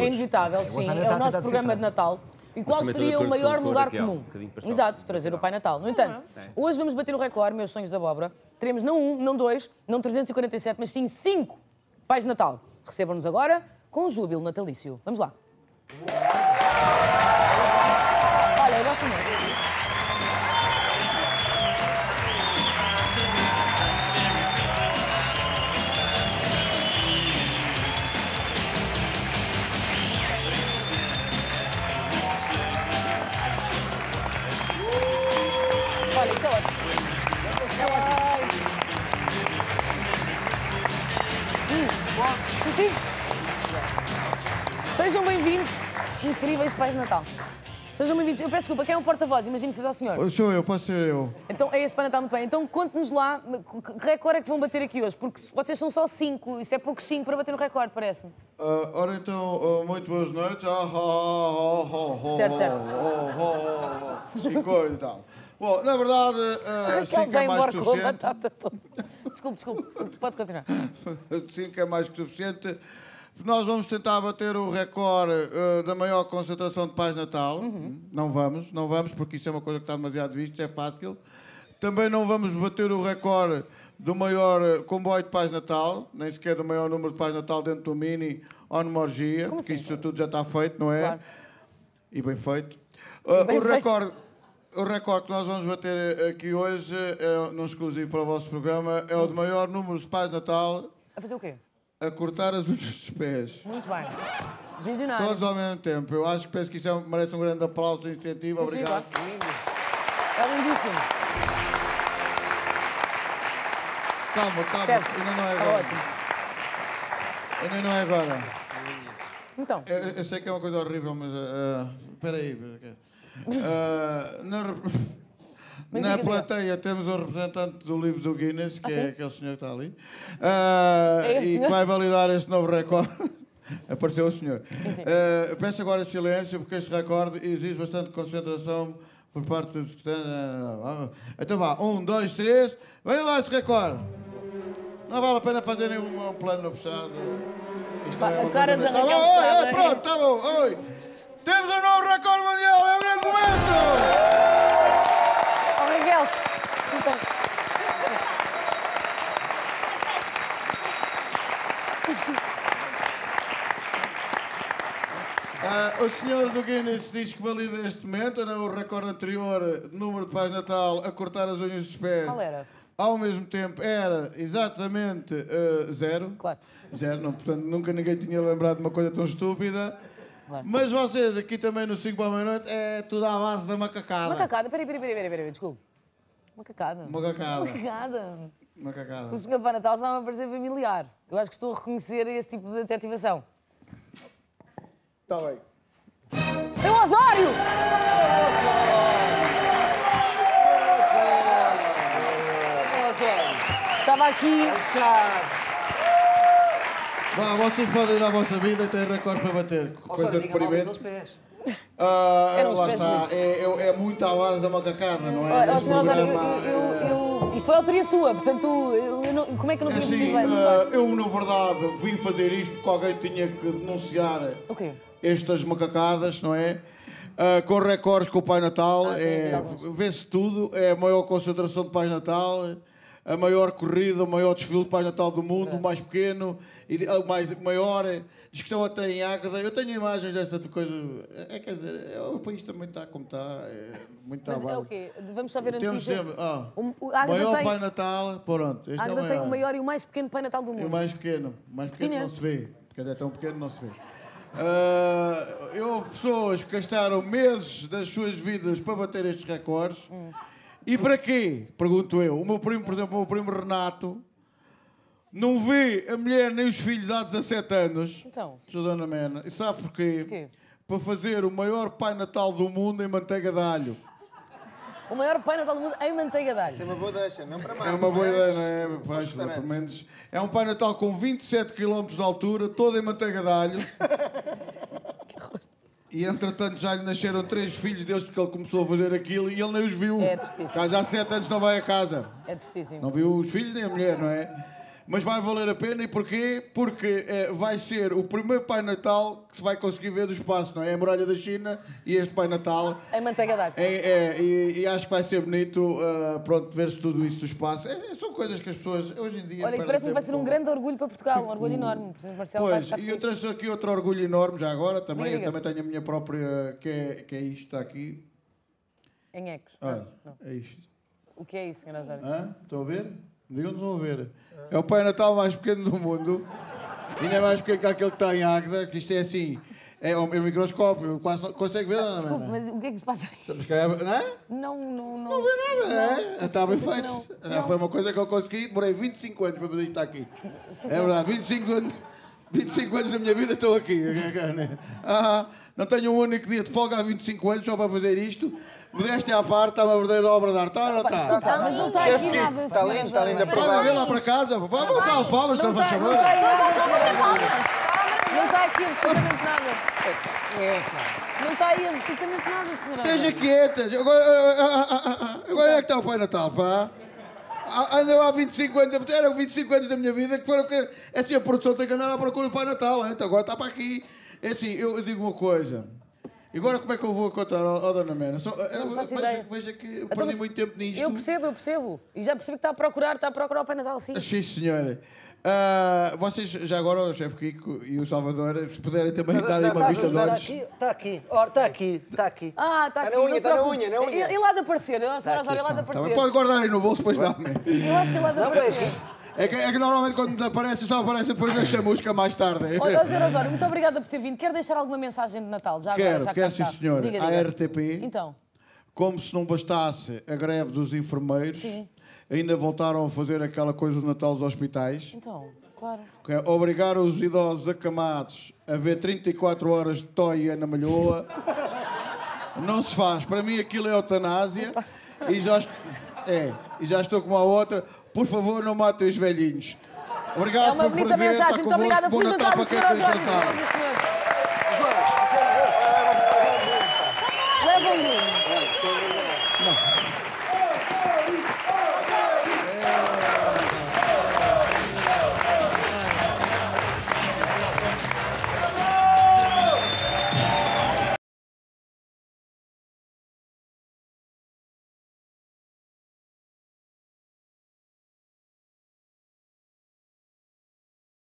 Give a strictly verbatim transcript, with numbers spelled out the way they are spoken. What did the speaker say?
É inevitável, é, sim. É o nosso programa de Natal. E mas qual seria o maior lugar comum? Um Exato, trazer o Pai Natal. No entanto, é. hoje vamos bater o recorde, meus sonhos da abóbora. Teremos não um, não dois, não trezentos e quarenta e sete, mas sim cinco Pais de Natal. Recebam-nos agora com o júbilo natalício. Vamos lá. Olha, eu gosto muito. Sejam bem-vindos, incríveis Pais de Natal. Sejam bem-vindos. Eu peço desculpa, quem é o porta-voz? Imagino que seja o senhor. Eu sou eu, posso ser eu. Então é este Pai Natal, muito bem. Então conte-nos lá, que recorde é que vão bater aqui hoje? Porque vocês são só cinco, isso é poucos cinco para bater no recorde, parece-me. Uh, ora então, uh, muito boas noites. Ah, oh, oh, oh, certo, certo. Oh, oh, oh, cinco e tal. Bom, na verdade, uh, cinco é mais que suficiente. Desculpe, desculpe, pode continuar. cinco é mais que suficiente. Nós vamos tentar bater o recorde uh, da maior concentração de Pais de Natal. Uhum. Não vamos, não vamos, porque isso é uma coisa que está demasiado vista, é fácil. Também não vamos bater o recorde do maior comboio de Pais de Natal, nem sequer do maior número de Pais de Natal dentro do Mini ou numa orgia, porque assim? Isso tudo já está feito, não é? Claro. E bem feito. Uh, e bem o, feito. Recorde, o recorde que nós vamos bater aqui hoje, é, não exclusivo para o vosso programa, é o de maior número de Pais de Natal. A fazer o quê? A cortar as unhas dos pés. Muito bem. Visionário. Todos ao mesmo tempo. Eu acho que penso que isso é, merece um grande aplauso de incentivo. Sim, obrigado. Sim, é lindíssimo. Calma, calma. Certo. Ainda não é agora. É Ainda não é agora. Então. Eu, eu sei que é uma coisa horrível, mas... Espera uh, aí. Uh, na mas na plateia temos um representante do livro do Guinness, que ah, é aquele senhor que está ali, uh, é e que vai validar este novo recorde. Apareceu o senhor. Sim, sim. Uh, peço agora silêncio, porque este recorde exige bastante concentração por parte dos secretários. Então vá, um, dois, três, venha lá este recorde. Não vale a pena fazer nenhum um plano fechado. Isto não é uma coisa... Está bom, pronto, está bom. Oi. Temos um novo recorde mundial, é um grande momento! Uh, o senhor do Guinness diz que valida este momento, era o recorde anterior de número de Pais de Natal a cortar as unhas dos pés. Qual era? Ao mesmo tempo era exatamente uh, zero. Claro. Zero, não, portanto nunca ninguém tinha lembrado de uma coisa tão estúpida. Claro. Mas vocês aqui também no cinco para a meia-noite é tudo à base da macacada. Macacada? Peraí, peraí, peraí, peraí, desculpe. Macacada. Macacada. Macacada. Macacada. O senhor Pai Natal está a parecer familiar. Eu acho que estou a reconhecer esse tipo de adjetivação. Está bem. É o Osório! É o Osório! Estava aqui... Vá, vocês podem ir à vossa vida e têm recorde para bater. Coisa de experimento. Ah, é, lá está. É, é, é muito à base da macacada, não é? Olha, senhor Osório, eu... Isto foi autoria sua, portanto, eu, eu não, como é que eu não tinha conseguido isso? Uh, eu, na verdade, vim fazer isto porque alguém tinha que denunciar okay. estas macacadas, não é? Uh, com recordes com o Pai Natal. Ah, é, vê-se tudo. É a maior concentração de Pai Natal, a maior corrida, o maior desfile de Pai Natal do mundo, é. o mais pequeno, e, o mais, maior. Diz que estão até em Águeda. Eu tenho imagens dessa coisa. É, quer dizer, o país também está como está. É muito à base. É o quê? Vamos só ver a notícia. Temos sempre. Ah, o maior tem... Pai Natal, pronto. Este Águeda é o tem o maior e o mais pequeno Pai Natal do mundo. E o mais pequeno. O mais pequeno Tinha. não se vê. Quer dizer, tão pequeno não se vê. Uh, eu houve pessoas que gastaram meses das suas vidas para bater estes recordes. Hum. E para quê? Pergunto eu. O meu primo, por exemplo, o meu primo Renato, não vê a mulher nem os filhos há dezassete anos. Então. Sou Dona Mena. E sabe porquê? Porquê? Para fazer o maior Pai Natal do mundo em manteiga de alho. O maior Pai Natal do mundo em manteiga de alho. Isso é uma boa deixa, não para mais. É uma boa ideia, não é? Não é? Pelo menos. É um Pai Natal com vinte e sete quilómetros de altura, todo em manteiga de alho. Que horror. E entretanto já lhe nasceram três filhos desde que ele começou a fazer aquilo e ele nem os viu. É tristíssimo. Já há sete anos não vai a casa. É tristíssimo. Não viu os filhos nem a mulher, não é? Mas vai valer a pena. E porquê? Porque é, vai ser o primeiro Pai Natal que se vai conseguir ver do espaço, não é? É a muralha da China e este Pai Natal... É manteiga d'água. É, é, e, e acho que vai ser bonito, uh, pronto, ver-se tudo isso do espaço. É, são coisas que as pessoas hoje em dia... Olha, isto parece-me que vai ser um grande orgulho para Portugal, um orgulho enorme. Presidente Marcelo, pois, e eu traço aqui outro orgulho enorme já agora, também. Diga. Eu também tenho a minha própria, que é, que é isto, está aqui. Em ecos. Olha, não. É isto. O que é isso, senhor Osório? Ah, estão a ver? Digam-nos a ver. É o Pai Natal mais pequeno do mundo. Ainda é mais pequeno que aquele que está em Águeda, que isto é assim. É um, é um microscópio. Quase, consegue ver? Ah, desculpe, mas o que é que se passa aí? Não é? Não, não, não. Não vê nada, não é? Não, está bem feito. Não. Foi uma coisa que eu consegui. Demorei vinte e cinco anos para poder estar aqui. É verdade, vinte e cinco anos. vinte e cinco anos da minha vida estou aqui. Ah, não tenho um único dia de folga há vinte e cinco anos só para fazer isto. Modéstia à parte, está uma verdadeira obra de arte, não está? Mas não está aqui nada. Está linda, está linda. Pode ver lá para casa. Vamos lá, palmas, não faz favor. Estou já estou a bater palmas. Não está aqui absolutamente nada. Não está aí absolutamente nada, senhora. Esteja quieta. Agora é que está o Pai Natal, pá. Andam há vinte e cinco anos, eram vinte e cinco anos da minha vida que foram que... Assim, a produção tem que andar à procura do Pai Natal, então agora está para aqui. É assim, eu digo uma coisa. E agora como é que eu vou encontrar a Dona Mena? Só, não eu, veja, veja que eu perdi então, muito tempo nisto. Eu percebo, eu percebo. E já percebo que está a procurar, está a procurar o Pai Natal, sim. Sim, senhora. Uh, vocês, já agora, o chefe Kiko e o Salvador, se puderem também dar aí uma vista de olhos. Está aqui, está aqui, está aqui. Ah, está aqui. Está na unha, está na unha. Ele há de aparecer, eu acho que ele há de aparecer. Pode guardar aí no bolso, depois dá-me. Eu acho que ele há de aparecer. É que, é que normalmente quando aparece, só aparece depois da chamusca mais tarde. Olha, Osório, Osório, muito obrigada por ter vindo. Quer deixar alguma mensagem de Natal? Já quero, agora, já quero, sim, senhora. Diga, diga. A R T P, então. Como se não bastasse a greve dos enfermeiros, sim, ainda voltaram a fazer aquela coisa do Natal dos hospitais. Então, claro. Que é obrigar os idosos acamados a ver trinta e quatro horas de toia na malhoa. Não se faz. Para mim aquilo é eutanásia. E já, é, e já estou com a outra... Por favor, não matem os velhinhos. Obrigado por É uma bonita prazer, mensagem. Muito obrigada. Feliz Natal para quem fez Natal.